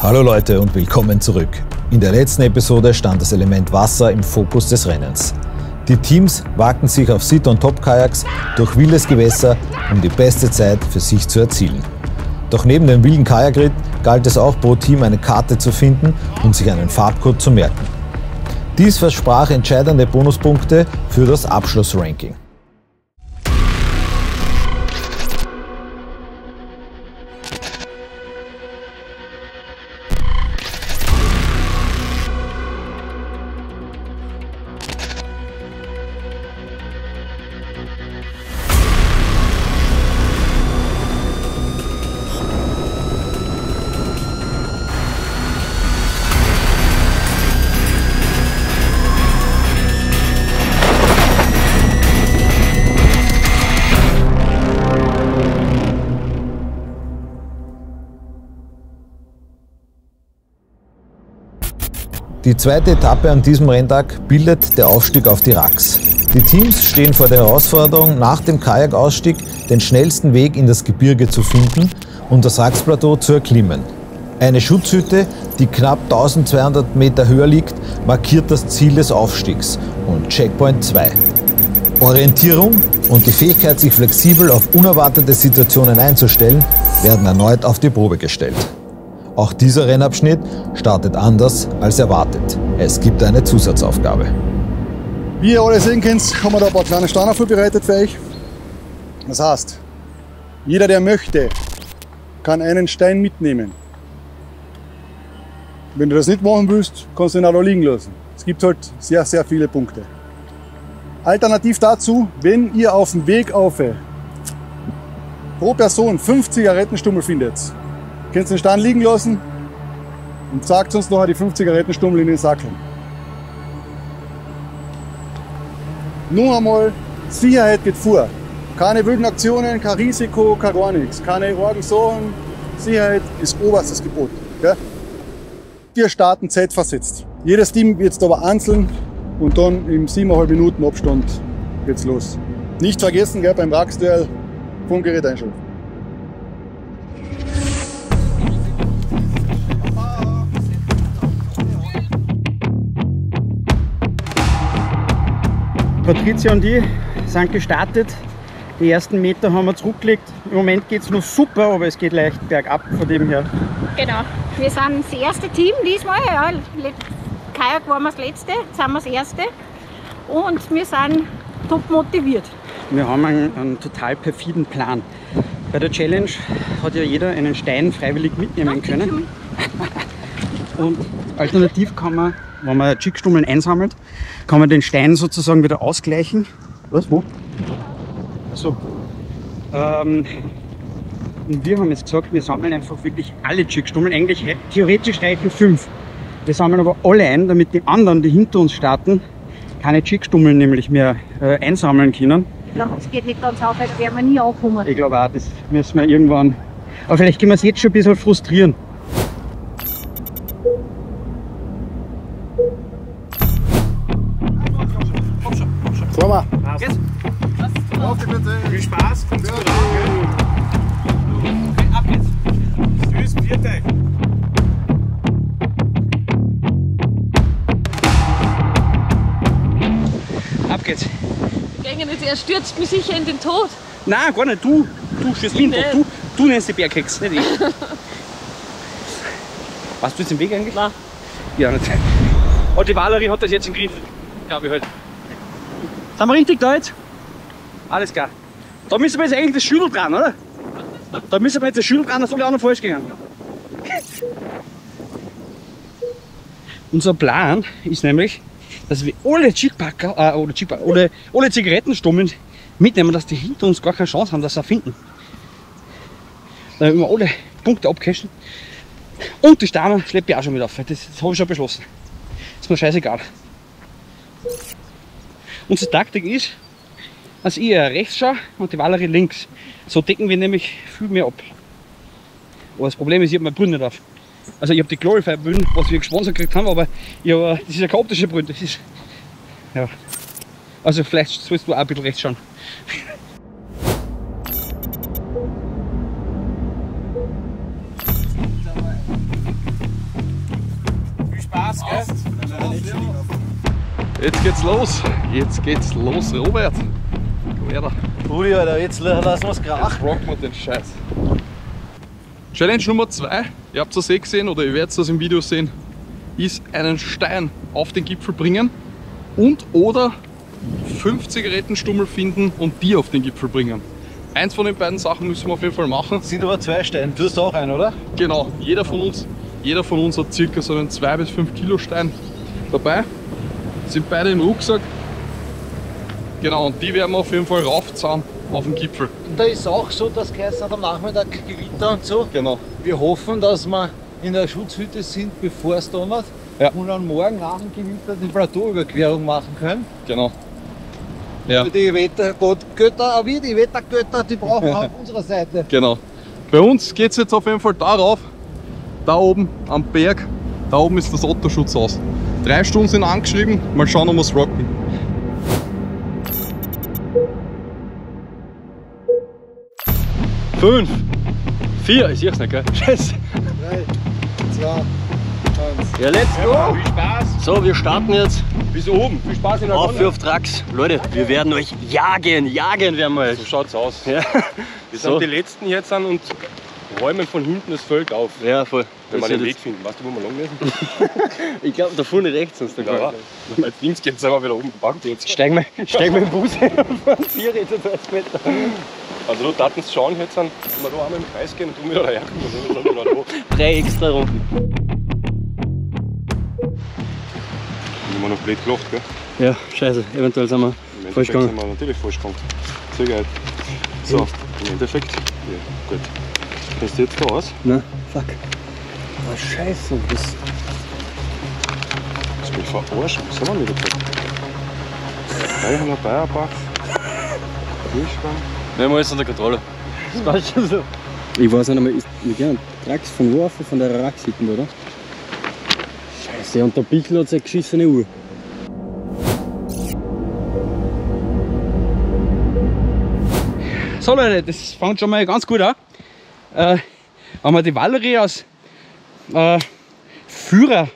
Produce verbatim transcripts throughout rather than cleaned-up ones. Hallo Leute und willkommen zurück. In der letzten Episode stand das Element Wasser im Fokus des Rennens. Die Teams wagten sich auf Sit- und Top-Kajaks durch wildes Gewässer, um die beste Zeit für sich zu erzielen. Doch neben dem wilden Kajakritt galt es auch pro Team eine Karte zu finden und sich einen Farbcode zu merken. Dies versprach entscheidende Bonuspunkte für das Abschlussranking. Die zweite Etappe an diesem Renntag bildet der Aufstieg auf die Rax. Die Teams stehen vor der Herausforderung, nach dem Kajakausstieg den schnellsten Weg in das Gebirge zu finden und das Raxplateau zu erklimmen. Eine Schutzhütte, die knapp eintausendzweihundert Meter höher liegt, markiert das Ziel des Aufstiegs und Checkpoint zwei. Orientierung und die Fähigkeit, sich flexibel auf unerwartete Situationen einzustellen, werden erneut auf die Probe gestellt. Auch dieser Rennabschnitt startet anders als erwartet. Es gibt eine Zusatzaufgabe. Wie ihr alle sehen könnt, haben wir da ein paar kleine Steine vorbereitet für euch. Das heißt, jeder, der möchte, kann einen Stein mitnehmen. Wenn du das nicht machen willst, kannst du ihn auch da liegen lassen. Es gibt halt sehr, sehr viele Punkte. Alternativ dazu, wenn ihr auf dem Weg auf pro Person fünf Zigarettenstummel findet, könnt ihr den Stein liegen lassen und sagt uns noch die fünf Zigarettenstummel in den Sackeln. Nur einmal, Sicherheit geht vor. Keine wilden Aktionen, kein Risiko, kein gar nichts. Keine Sorgen. Sicherheit ist oberstes Gebot. Gell? Wir starten zeitversetzt. Jedes Team wird jetzt aber einzeln und dann im siebeneinhalb Minuten Abstand geht's los. Nicht vergessen, gell, beim Rax-Duell vom Gerät einschalten. Patricia und ich sind gestartet, die ersten Meter haben wir zurückgelegt. Im Moment geht es noch super, aber es geht leicht bergab von dem her. Genau, wir sind das erste Team diesmal, ja. Kajak waren wir das letzte, jetzt sind wir das erste und wir sind top motiviert. Wir haben einen, einen total perfiden Plan. Bei der Challenge hat ja jeder einen Stein freiwillig mitnehmen können. Und alternativ kann man, wenn man Chickstummeln einsammelt, kann man den Stein sozusagen wieder ausgleichen. Was? Wo? So. Ähm, und wir haben jetzt gesagt, wir sammeln einfach wirklich alle Chickstummeln. Eigentlich theoretisch reichen fünf. Wir sammeln aber alle ein, damit die anderen, die hinter uns starten, keine Chickstummeln nämlich mehr äh, einsammeln können. Ich glaube, das geht nicht ganz auf, als werden wir nie aufkommen. Ich glaube auch, das müssen wir irgendwann. Aber vielleicht können wir es jetzt schon ein bisschen frustrieren. Komm mal. Yes. Auf die Plätze. Viel Spaß. Viel Spaß. Okay, ab geht's. Süß, Viertel. Ab geht's. Gängen jetzt, er stürzt mich sicher in den Tod. Nein, gar nicht. Du, du stürzt mich in den Tod. Du, du nennst die Bärkeks, nicht ich. Warst du jetzt im Weg eigentlich? Nein. Ja, nicht. Oh, die Valerie hat das jetzt im Griff. Glaube ich halt. Sind wir richtig da jetzt? Alles klar. Da müssen wir jetzt eigentlich das Schüttel dran, oder? Da müssen wir jetzt das Schüttel dran, das ist auch noch falsch gegangen. Unser Plan ist nämlich, dass wir alle Chickpacker, äh, oder Chickpacker, alle, alle Zigarettenstummeln mitnehmen, dass die hinter uns gar keine Chance haben, dass sie finden. Dann werden wir alle Punkte abcashen. Und die Steine schleppe ich auch schon mit auf. Das, das habe ich schon beschlossen. Ist mir scheißegal. Unsere Taktik ist, dass ich rechts schaue und die Valerie links. So decken wir nämlich viel mehr ab. Aber das Problem ist, ich habe meine Brille nicht auf. Also ich habe die Glorify-Brille, was wir gesponsert gekriegt haben, aber ich hab, das ist eine optische Brille. Das ist, ja. Also vielleicht sollst du auch ein bisschen rechts schauen. Jetzt geht's los. Jetzt geht's los, Robert. Komm her da. Uli, Alter, jetzt lassen wir's krachen. Jetzt rocken wir den Scheiß. Challenge Nummer zwei, ihr habt das eh gesehen oder ihr werdet das im Video sehen, ist einen Stein auf den Gipfel bringen und oder fünf Zigarettenstummel finden und die auf den Gipfel bringen. Eins von den beiden Sachen müssen wir auf jeden Fall machen. Sind aber zwei Steine, du hast auch einen, oder? Genau, jeder von uns, jeder von uns hat circa so einen zwei bis fünf Kilo Stein dabei. Sind beide im Rucksack. Genau, und die werden wir auf jeden Fall raufzahlen auf dem Gipfel. Und da ist auch so, dass es am Nachmittag Gewitter und so. Genau. Wir hoffen, dass wir in der Schutzhütte sind, bevor es donnert. Ja. Und dann morgen nach dem Gewitter die Plateauüberquerung machen können. Genau. Ja. Für die Wettergötter, aber wir die Wettergötter, die brauchen wir auf unserer Seite. Genau. Bei uns geht es jetzt auf jeden Fall darauf, da oben am Berg, da oben ist das Otterschutzhaus. Drei Stunden sind angeschrieben, mal schauen, ob wir es rocken. Fünf, vier, ich sehe es nicht, gell? Scheiße. Drei, zwei, eins. Ja, let's go! Viel Spaß! So, wir starten jetzt. Bis oben, viel Spaß in der Runde. Auf auf Rax. Leute, wir werden euch jagen, jagen werden wir euch. So schaut's aus. Ja. Wir so. sind die Letzten jetzt an und räumen von hinten das Völk auf. Ja, voll. Wenn wir den Weg finden. Weißt du, wo wir lang müssen? Ich glaube, da vorne rechts sonst. Ja, weil links geht es einfach wieder oben. Jetzt. Steig mal, steig mal im Bus her und fahren vier Räder als Meter. Also du darfst uns schauen, jetzt an, wenn wir da einmal im Kreis gehen und du wieder herkommen. Drei extra Runden. Haben wir noch blöd gelacht, gell? Ja, scheiße. Eventuell sind wir Im falsch gegangen. Sind wir natürlich falsch gegangen. Sehr geil. So, im Endeffekt. Ja, gut. Kennst du jetzt da aus? Nein, fuck. Oh, scheiße. Das ist mich verarscht. Was haben wir nicht getan? Drei haben wir beigepackt. Durchspann. Wir haben alles unter Kontrolle. Das passt schon so. Ich weiß nicht mehr, ist ein Rax vom Warfen von der Rax hinten, oder? Scheiße, und der Pickel hat seine geschissene Uhr. So Leute, das fängt schon mal ganz gut an. Äh, wenn man die Valerie als äh, Führer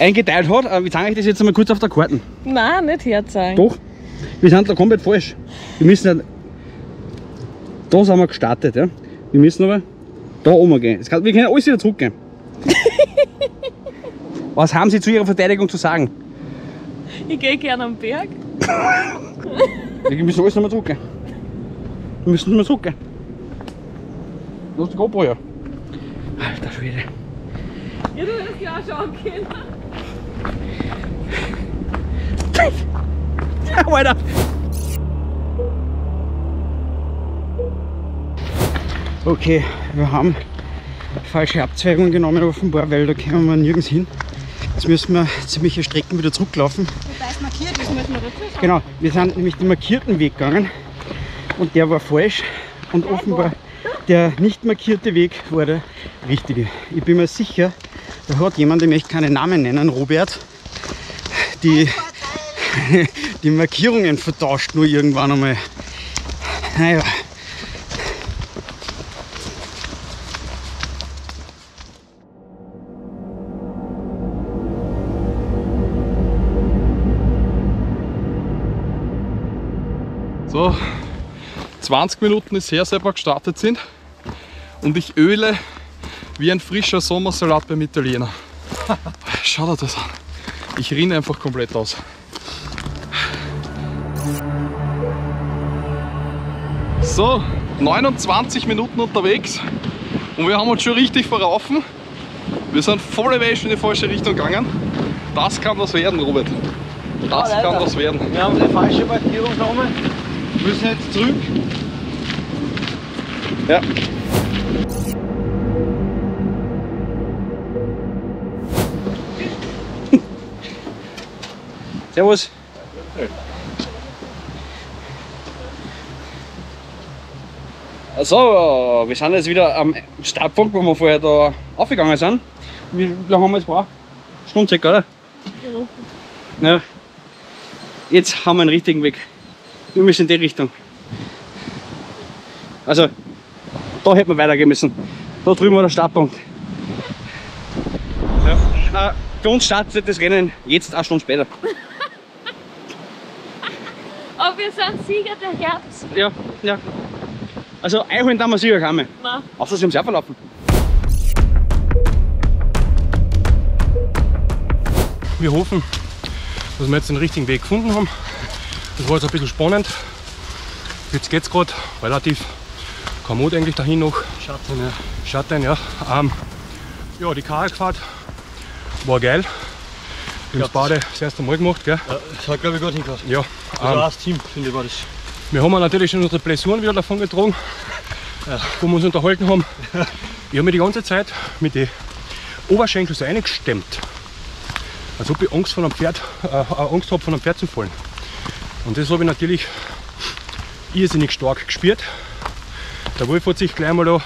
eingeteilt hat, äh, ich zeige euch das jetzt einmal kurz auf der Karte. Nein, nicht herzeigen. Doch, wir sind da komplett falsch. Wir müssen da sind wir gestartet, ja. Wir müssen aber da oben gehen. Kann, wir können alles wieder zurückgehen. Was haben Sie zu Ihrer Verteidigung zu sagen? Ich gehe gerne am Berg. Wir müssen alles nochmal zurückgehen. Wir müssen nochmal zurückgehen. Lass die GoPro her. Alter Schwede. Ja, du hättest ja auch schauen können. Alter! Okay, wir haben falsche Abzweigungen genommen, offenbar, weil da können wir nirgends hin. Jetzt müssen wir ziemliche Strecken wieder zurücklaufen. Wobei es markiert ist, müssen wir dazu schauen. Genau, wir sind nämlich den markierten Weg gegangen und der war falsch und offenbar der nicht markierte Weg war der richtige. Ich bin mir sicher, da hat jemand, ich möchte keinen Namen nennen, Robert, die, die Markierungen vertauscht nur irgendwann einmal. Naja. So, zwanzig Minuten ist her, seit wir gestartet sind und ich öle wie ein frischer Sommersalat beim Italiener. Schaut euch das an. Ich rinne einfach komplett aus. So, neunundzwanzig Minuten unterwegs und wir haben uns schon richtig verraufen. Wir sind voll in die falsche Richtung gegangen. Das kann das werden, Robert. Das oh, kann das werden. Wir haben eine falsche Markierung genommen. Wir müssen jetzt zurück. Ja. Servus. Also, wir sind jetzt wieder am Startpunkt, wo wir vorher da aufgegangen sind. Wie lange haben wir jetzt gebraucht? Stunde circa, oder? Ja. Jetzt haben wir einen richtigen Weg. Wir müssen in die Richtung. Also, da hätten wir weitergehen müssen. Da drüben war der Startpunkt. Ja. Äh, für uns startet das Rennen jetzt eine Stunde später. wir sind Sieger der Herbst. Ja, ja. Also einholen haben wir sicher keine. Nein. Außer sie haben sich auch verlaufen. Wir hoffen, dass wir jetzt den richtigen Weg gefunden haben. Das war jetzt ein bisschen spannend. Jetzt geht es gerade relativ kommod eigentlich dahin noch. Schatten, ja. Schatten, ja. Ähm, ja, die Karlfahrt war geil. Wir haben das Bade das erste Mal gemacht, gell? Ja, das hat, glaube ich, gut hingehört. Ja. Also ähm, als Team, finde ich, war das. Wir haben natürlich schon unsere Blessuren wieder davon getragen, ja, wo wir uns unterhalten haben. Ja. Ich habe mich die ganze Zeit mit den Oberschenkeln so eingestemmt, als ob ich Angst, von einem Pferd, äh, Angst habe, von einem Pferd zu fallen. Und das habe ich natürlich irrsinnig stark gespürt. Der Wolf hat sich gleich mal da,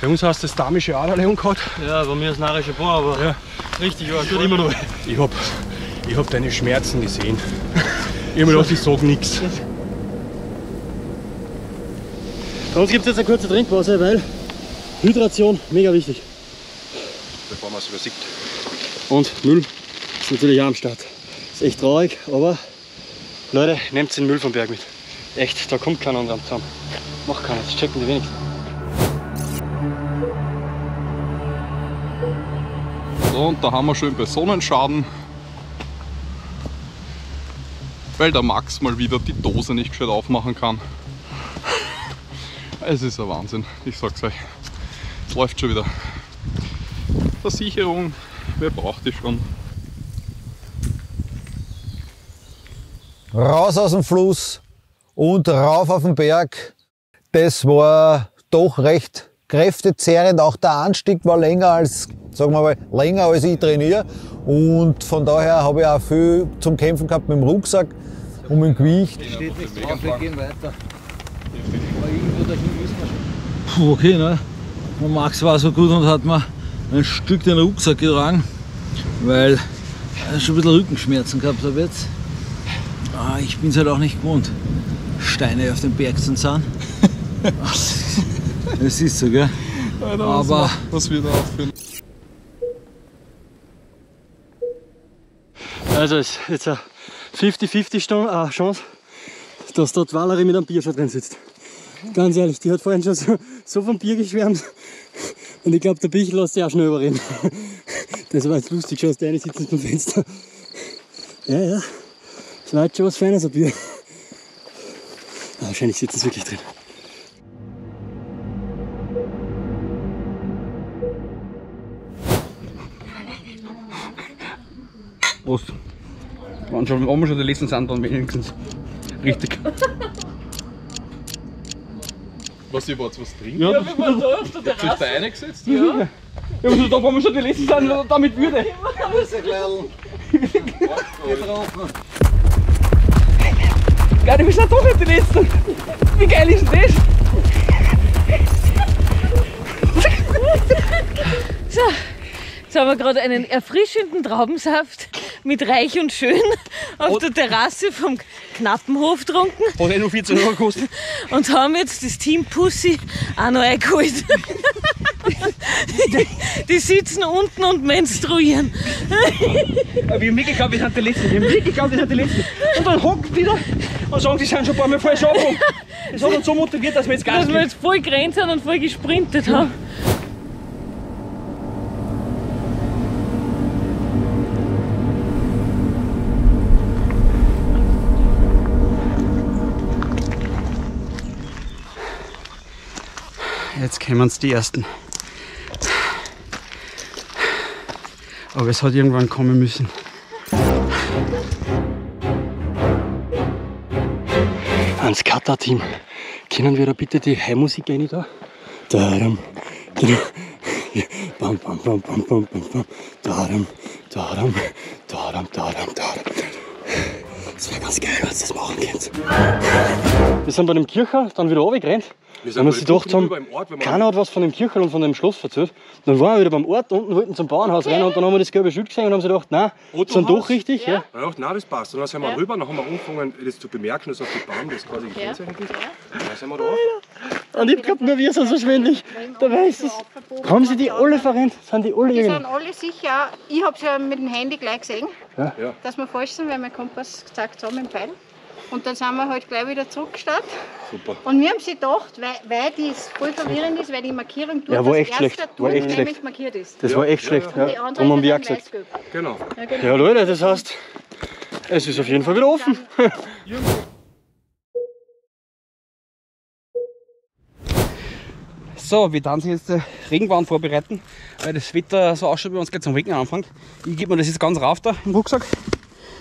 bei uns heißt das damische Aderle umgehauen. Ja, bei mir ist narische Paar, aber ja, richtig, aber es tut immer noch. Ich habe ich hab deine Schmerzen gesehen. Ich habe mir gedacht, ich sage nichts. Bei uns gibt es jetzt eine kurze Trinkpause, weil Hydration mega wichtig. Bevor man es übersieht. Und Müll ist natürlich auch am Start. Ist echt traurig, aber Leute, nehmt den Müll vom Berg mit. Echt, da kommt keiner anderer zusammen. Macht keiner, das checken die wenigsten. So, und da haben wir schön bei Sonnenschaden, weil der Max mal wieder die Dose nicht gescheit aufmachen kann. Es ist ein Wahnsinn, ich sag's euch. Es läuft schon wieder. Versicherung, wer braucht die schon? Raus aus dem Fluss und rauf auf den Berg. Das war doch recht kräftezehrend. Auch der Anstieg war länger als, sagen wir mal, länger als ich trainiere. Und von daher habe ich auch viel zum Kämpfen gehabt mit dem Rucksack und mit dem Gewicht. Das steht nicht drauf, wir gehen weiter. Aber irgendwo dahin müssen wir schon. Puh, okay, ne? Der Max war so gut und hat mir ein Stück den Rucksack getragen, weil ich schon ein bisschen Rückenschmerzen gehabt habe jetzt. Ah, ich bin es halt auch nicht gewohnt, Steine auf dem Berg zu zahlen. Das ist so, gell? Alter, aber was wir da aufführen. Also ist jetzt eine fünfzig fünfzig Chance, dass dort Valerie mit einem Bier schon drin sitzt. Ganz ehrlich, die hat vorhin schon so, so vom Bier geschwärmt. Und ich glaube, der Bichel lässt sich auch schnell überreden. Das war jetzt lustig, schon aus der eine sitzt beim Fenster. Ja, ja. Das war jetzt schon was Feines, ein Bier. Aber wahrscheinlich sitzen sie wirklich drin. Prost. Wenn wir schon die letzten sind, dann wenigstens richtig. Was, ihr wart was trinken? Ja, ja, wir waren da auf der Terrasse. Habt ihr da reingesetzt? Ja. Ja, aber so, da wollen wir schon die letzten sein, ja, damit würde. Ja, das ist ein getroffen. Geil, wir sind doch nicht die letzten. Wie geil ist denn das? So, jetzt haben wir gerade einen erfrischenden Traubensaft mit Reich und Schön auf oh. der Terrasse vom Knappenhof getrunken. Hat eh noch vierzehn Euro gekostet. Und haben jetzt das Team Pussy auch noch eingeholt. Die, die sitzen unten und menstruieren. Aber wir haben wirklich geglaubt, wir sind die Letzten. Wir haben wirklich geglaubt, wir sind die Letzten. Und dann hocken die da und sagen, die sind schon ein paar Mal falsch abgehoben. Das hat uns so motiviert, dass wir jetzt Gas geben. Dass wir jetzt voll gerannt sind und voll gesprintet haben. Jetzt kommen uns die ersten. Aber es hat irgendwann kommen müssen. Ans Kata-Team. Können wir da bitte die Heimmusik rein da? Darum, darum. Bam, bam, bam, bam, bam, bam. Darum, darum, darum, darum, darum. Das wäre ganz geil, wenn ihr das machen könnt. Wir sind bei dem Kircher dann wieder runtergerannt. Wir sind uns gedacht haben, keiner hat was von dem Kirchel und von dem Schloss erzählt. Dann waren wir wieder beim Ort unten, wollten zum Bauernhaus rein und dann haben wir das gelbe Schild gesehen und haben sich gedacht, nein, das sind doch richtig. Ja. Ja. Dann haben wir gedacht, nein, das passt. Und dann sind wir ja. rüber, dann haben wir angefangen, das zu bemerken, dass auf die Baum das quasi gekennzeichnet ist. Dann sind wir da auf. Und ich glaube, nur wir sind so schwindelig. Da weiß es. Haben sie die alle verrennt? Sind die alle irgendwie? Die sind alle sicher. Ich habe es ja mit dem Handy gleich gesehen, ja. dass wir falsch sind, weil mein Kompass gesagt haben, im Pfeil. Und dann sind wir halt gleich wieder zurückgestartet. Super. Und wir haben sie gedacht, weil, weil das voll verwirrend ist, weil die Markierung durch ja, war das echt erste schlecht. War echt schlecht. Markiert ist. Das ja, war echt ja, schlecht. Ja. Und die andere ja, haben wir gesagt. Genau. Ja, genau. Ja, Leute, das heißt, es ist auf jeden Fall wieder offen. So, wir tanzen jetzt den Regenwahn vorbereiten, weil das Wetter so ausschaut, wie wir uns gleich zum Regen anfangen. Ich gebe mir das jetzt ganz rauf da im Rucksack.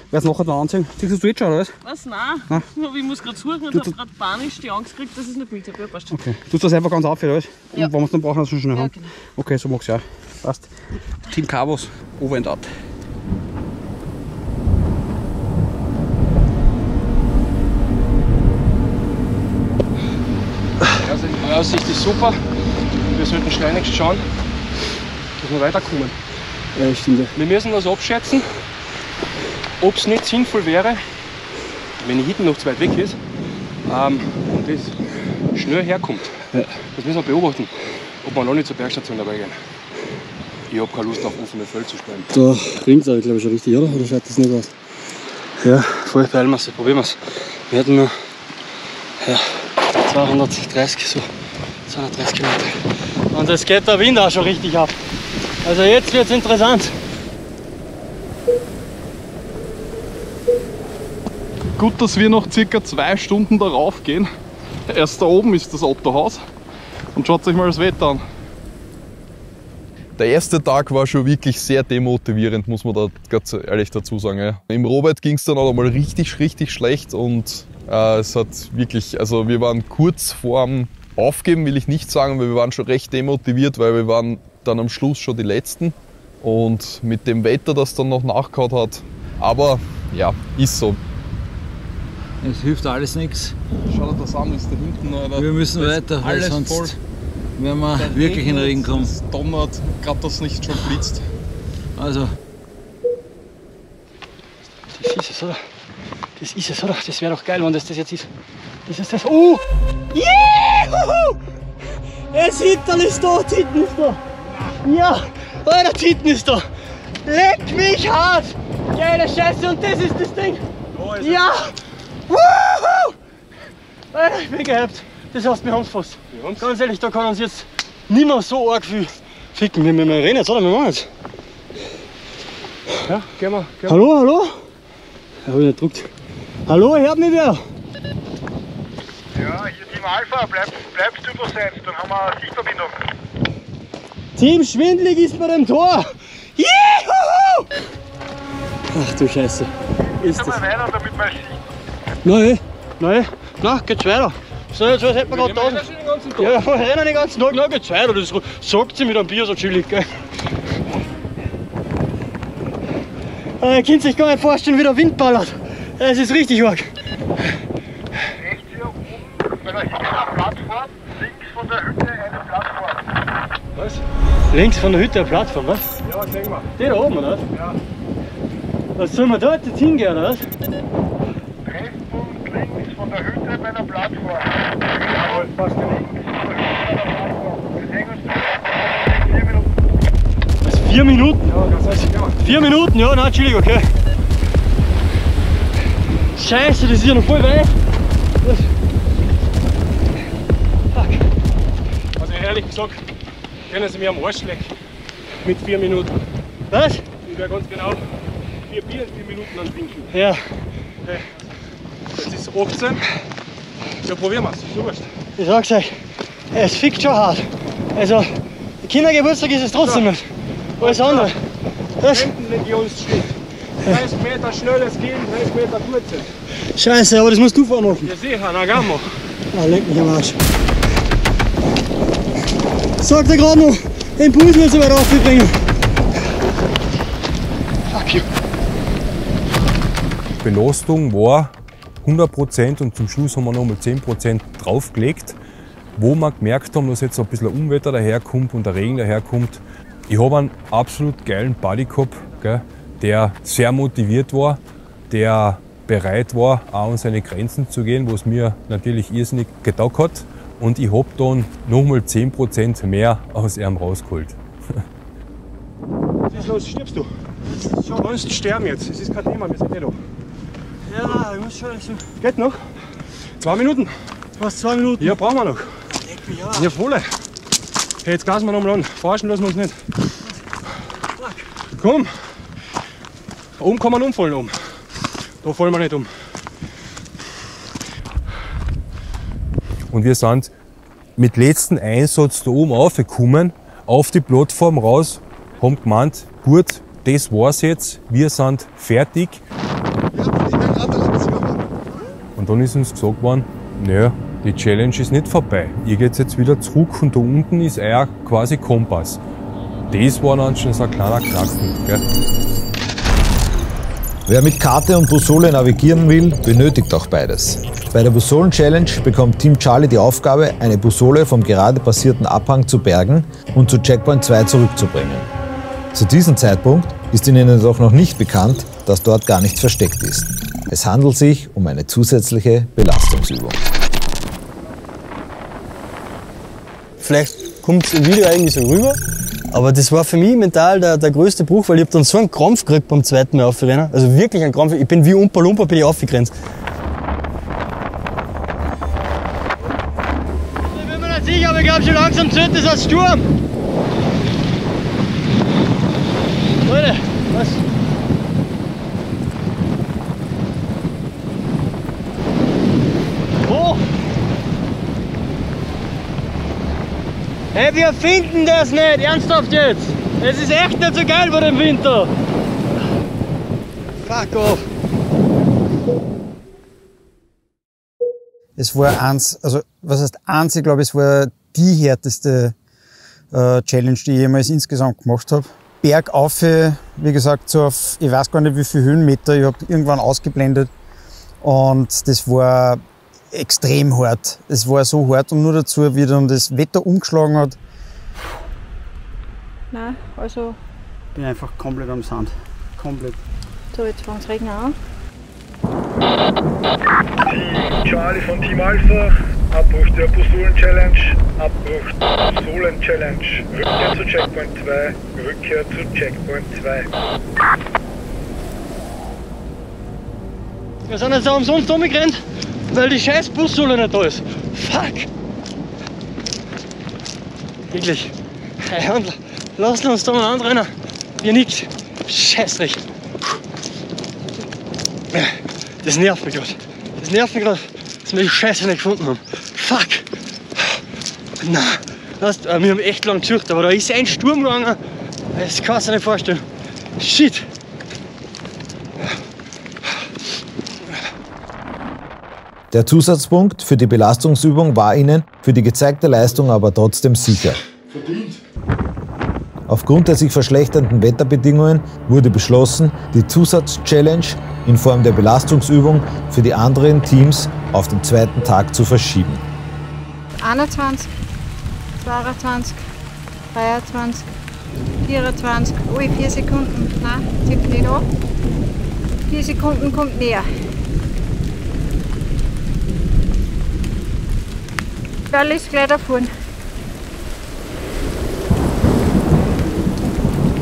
Wer es nachher da anziehen? Siehst du jetzt schon, oder was? Was? Nein. Nein. Ich muss gerade suchen und habe gerade panisch die Angst gekriegt, dass ich es nicht mit habe. Passt schon. Okay. Tust das einfach ganz auf, oder was? Ja. Und wenn wir es dann brauchen, dann schon schnell ja, haben. Genau. Okay, so magst du ja. Passt. Team Cabos, over and out. Also die Aussicht ist super. Wir sollten steinigst schauen, dass wir weiterkommen. Ja, stimmt. Wir müssen das abschätzen, ob es nicht sinnvoll wäre, wenn die Hütte noch zu weit weg ist ähm, und das schnell herkommt. Ja. Das müssen wir beobachten, ob wir noch nicht zur Bergstation dabei gehen. Ich habe keine Lust, auf offene Feld zu spielen. Da ringt es aber, glaube ich, schon richtig, oder? Oder schaut das nicht aus? Ja, voll, beeilen wir es, probieren wir es. Wir hatten nur ja, zweihundertdreißig, so zweihundertdreißig Kilometer. Und jetzt geht der Wind auch schon richtig ab. Also jetzt wird es interessant. Gut, dass wir noch circa zwei Stunden darauf gehen. Erst da oben ist das Ottohaus und schaut euch mal das Wetter an. Der erste Tag war schon wirklich sehr demotivierend, muss man da ganz ehrlich dazu sagen. Ja. Im Robert ging es dann auch mal richtig, richtig schlecht und äh, es hat wirklich, also wir waren kurz vorm Aufgeben, will ich nicht sagen, weil wir waren schon recht demotiviert, weil wir waren dann am Schluss schon die Letzten und mit dem Wetter, das dann noch nachgehaut hat. Aber ja, ist so. Es hilft alles nichts. Schau dir das an, ist da hinten noch. Wir müssen weiter, weil sonst voll. Wenn wir der wirklich Regen in den Regen kommen. Es donnert, gerade dass es nicht schon blitzt. Also. Das ist es, oder? Das ist es, oder? Das wäre doch geil, wenn das das jetzt ist. Das ist das. Oh! Juhu! Das Hinterl ist da, das hinten ist da. Ja, oh, das hinten ist da. Leck mich hart! Geile Scheiße, und das ist das Ding. Ja! Wuhu! Ich bin gehypt. Das heißt, wir haben es fast. Ganz ehrlich, da kann uns jetzt nicht mehr so arg viel ficken. Wir, wir, wir reden jetzt, oder? Wir machen jetzt. Ja, gehen wir. Gehen hallo, wir. hallo? Ich habe nicht gedruckt. Hallo, hört mich wer? Ja, hier Team Alpha, bleib, bleibst du übersetzt, dann haben wir eine Sichtverbindung. Team Schwindlig ist bei dem Tor. Juhu! Ach du Scheiße. Ist das? Weiter, damit wir Nein, nein, na, geht's weiter. So, jetzt was hätten wir gerade tausend. Ja, wir rennen den ganzen Tag, na, geht's weiter. Das sagt sie mit einem Bier so chillig, gell. Ihr könnt euch gar nicht vorstellen, wie der Wind ballert. Es ist richtig arg. Rechts hier oben, bei der Hütte eine Plattform, links von der Hütte eine Plattform. Was? Links von der Hütte eine Plattform, was? Ja, was sehen wir. Die da oben, oder? Ja. Was sollen wir dort jetzt hingehen, oder was? Der Hütte bei der Plattform. Jawohl, passt ja nicht. Wir sehen uns in vier Minuten. Was, vier Minuten? Ja, ganz ehrlich, genau. Vier Minuten, ja, nein, chillig, okay. Scheiße, das ist ja noch voll weit. Das. Fuck. Also ehrlich gesagt, können Sie mir am Arsch lecken. Mit vier Minuten. Was? Ich werde ganz genau vier Bier in vier Minuten antrinken. Ja. Okay. Es ist achtzehn. Ja, probieren wir es. Du weißt. Ich sag's euch, es fickt schon hart. Also, Kindergeburtstag ist es trotzdem so. Nicht. Alles also, andere. Das Rentenlegionsschritt. dreißig Meter schnelles Gehen, dreißig Meter kurzen. Scheiße, aber das musst du fahren machen. Ja, sicher, na, gern mal. Ah, leck mich am Arsch. Sagt er gerade noch, den Puls nicht so weit aufzubringen. Fuck you. Belastung war hundert Prozent und zum Schluss haben wir noch mal zehn Prozent draufgelegt, wo wir gemerkt haben, dass jetzt ein bisschen Unwetter daherkommt und der Regen daherkommt. Ich habe einen absolut geilen Buddy gehabt, gell, der sehr motiviert war, der bereit war, auch an seine Grenzen zu gehen, was mir natürlich irrsinnig getaugt hat. Und ich habe dann noch mal zehn Prozent mehr aus ihm rausgeholt. Was ist los? Stirbst du? Du kannst sterben jetzt, es ist kein Thema, wir sind eh da. Ja, ich muss schon langsam. Geht noch? Zwei Minuten. Was, zwei Minuten? Ja, brauchen wir noch. Leck mich an. Ja, voll. Hey, jetzt gasen wir nochmal an. Forschen lassen wir uns nicht. Was? Komm. Oben kann man umfallen oben. Da fallen wir nicht um. Und wir sind mit letzten Einsatz da oben aufgekommen, auf die Plattform raus, haben gemeint, gut, das war's jetzt, wir sind fertig. Und dann ist uns gesagt worden, naja, die Challenge ist nicht vorbei. Ihr geht jetzt wieder zurück und da unten ist euer quasi Kompass. Das war dann schon so ein kleiner Knackpunkt, gell? Wer mit Karte und Busole navigieren will, benötigt auch beides. Bei der Busolen-Challenge bekommt Team Charlie die Aufgabe, eine Busole vom gerade passierten Abhang zu bergen und zu Checkpoint zwei zurückzubringen. Zu diesem Zeitpunkt ist ihnen jedoch noch nicht bekannt, dass dort gar nichts versteckt ist. Es handelt sich um eine zusätzliche Belastungsübung. Vielleicht kommt es im Video irgendwie so rüber. Aber das war für mich mental der, der größte Bruch, weil ich hab dann so einen Krampf gekriegt beim zweiten Mal aufrennen. Also wirklich einen Krampf. Ich bin wie Umpa Lumpa bin ich aufgegrenzt. Ich bin mir nicht sicher, aber ich glaube schon langsam zählt das als Sturm. Leute, was? Oh! Hey, wir finden das nicht, ernsthaft jetzt! Es ist echt nicht so geil vor dem Winter! Fuck off! Es war eins, also was heißt eins, ich glaube, es war die härteste äh, Challenge, die ich jemals insgesamt gemacht habe. Bergauf, wie gesagt, so auf, ich weiß gar nicht wie viele Höhenmeter, ich habe irgendwann ausgeblendet und das war extrem hart. Es war so hart und nur dazu, wie dann das Wetter umgeschlagen hat. Nein, also... Ich bin einfach komplett am Sand. Komplett. So, jetzt fängt es Regen an. Team Charlie von Team Alpha, Abbruch der Busolen-Challenge, Abbruch der Busolen-Challenge, Rückkehr zu Checkpoint zwei, Rückkehr zu Checkpoint zwei. Wir sind jetzt auch umsonst rumgerannt. Weil die scheiß Bussohle nicht da ist. Fuck! Wirklich. Hey, und lasst uns da mal anrennen. Wir nix. Scheißdreck. Das nervt mich gerade. Das nervt mich gerade, dass wir die Scheiße nicht gefunden haben. Fuck! Na, lasst, wir haben echt lang gesucht, aber da ist ein Sturm gegangen. Das kannst du dir nicht vorstellen. Shit! Der Zusatzpunkt für die Belastungsübung war ihnen für die gezeigte Leistung aber trotzdem sicher. Verdient. Aufgrund der sich verschlechternden Wetterbedingungen wurde beschlossen, die Zusatzchallenge in Form der Belastungsübung für die anderen Teams auf den zweiten Tag zu verschieben. einundzwanzig, zweiundzwanzig, dreiundzwanzig, vierundzwanzig, alle vier Sekunden, nein, zieht nicht an. vier Sekunden kommt mehr. Alles gleich davon.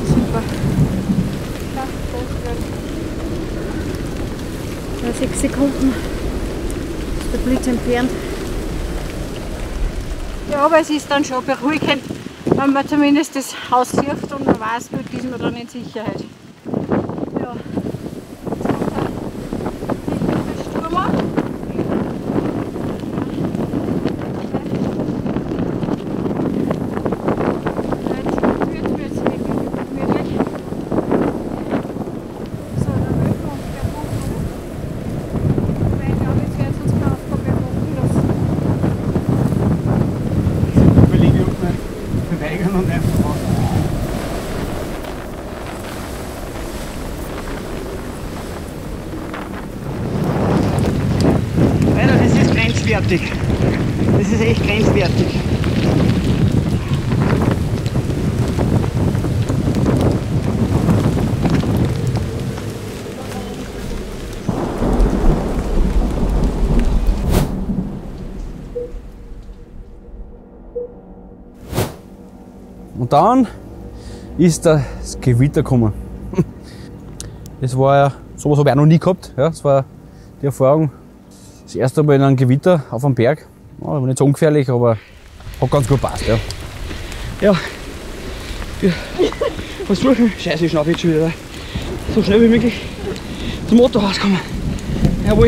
Super. Ja, sechs Sekunden ist der Blitz entfernt. Ja, aber es ist dann schon beruhigend, wenn man zumindest das Haus sieht und man weiß, gut, ist man dann in Sicherheit. Ja. Das ist echt grenzwertig. Und dann ist das Gewitter gekommen. Das war ja, sowas habe ich auch noch nie gehabt. Ja, das war die Erfahrung. Das erste Mal in einem Gewitter auf einem Berg. Ja, nicht so ungefährlich, aber hat ganz gut gepasst. Ja. Ja. Ja. Was suchen? Scheiße, ich schnauf jetzt schon wieder. So schnell wie möglich zum Ottohaus kommen. Jawohl.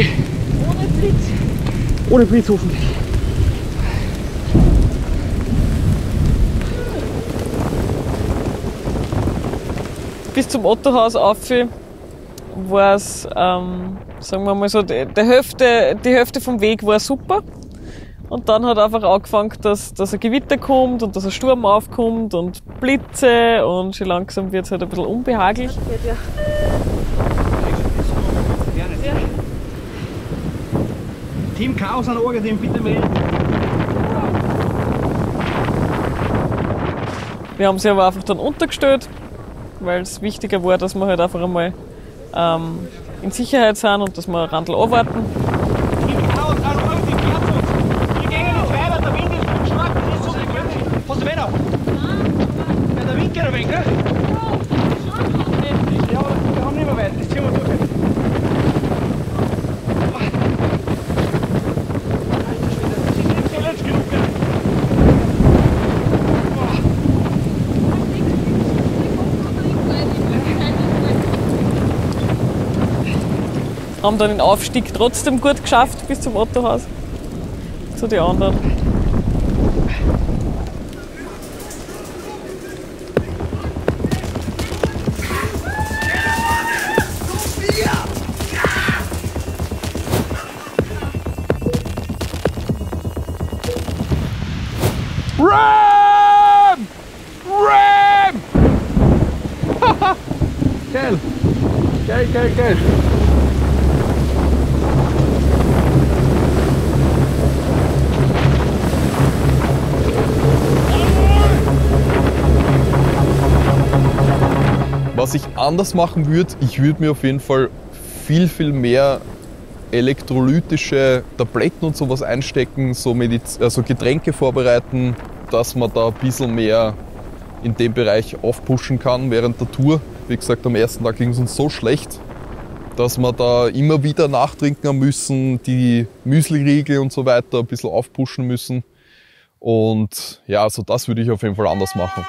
Ohne Blitz. Ohne Blitz hoffentlich. Bis zum Ottohaus auf war es, ähm, sagen wir mal so, die, die, Hälfte, die Hälfte vom Weg war super. Und dann hat einfach angefangen, dass, dass ein Gewitter kommt und dass ein Sturm aufkommt und Blitze und schon langsam wird es halt ein bisschen unbehaglich. Ja, ja. Team Chaos an Orgadim, bitte melden. Wir haben sie aber einfach dann untergestellt, weil es wichtiger war, dass wir halt einfach einmal ähm, in Sicherheit sind und dass wir Randl anwarten. Team Chaos an Orgadim, Platz! Wir gehen nicht weiter, der Wind ist zu stark, das ist so gefährlich. Hast du Wetter? Nein. Der Wind geht ja weg, ne? Ja, aber wir haben nicht mehr weit, das ziehen wir durch. Haben dann den Aufstieg trotzdem gut geschafft bis zum Ottohaus, zu den anderen. Ram! Ram! Geil! Geil, geil, geil! Was ich anders machen würde, ich würde mir auf jeden Fall viel, viel mehr elektrolytische Tabletten und sowas einstecken, so Mediz also Getränke vorbereiten, dass man da ein bisschen mehr in dem Bereich aufpushen kann während der Tour. Wie gesagt, am ersten Tag ging es uns so schlecht, dass wir da immer wieder nachtrinken müssen, die Müsliriegel und so weiter ein bisschen aufpushen müssen. Und ja, also das würde ich auf jeden Fall anders machen.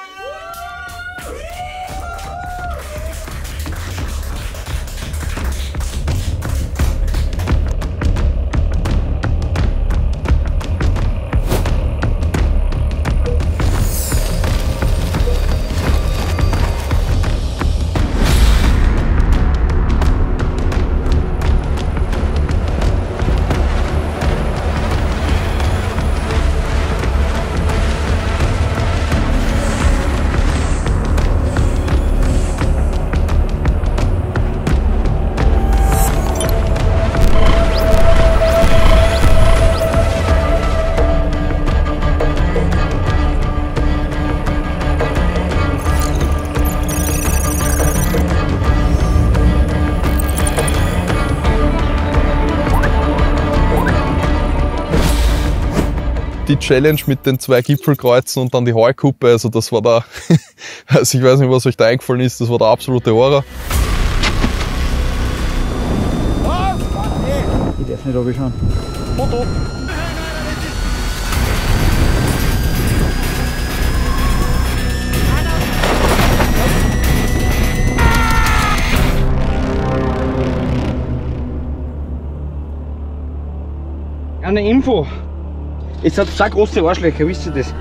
Die Challenge mit den zwei Gipfelkreuzen und dann die Heukuppe, also das war da, also ich weiß nicht, was euch da eingefallen ist, das war der absolute Horror. Ich darf nicht runterschauen. Foto! Eine Info! Jetzt hat es zwei große Arschlöcher, wisst ihr das?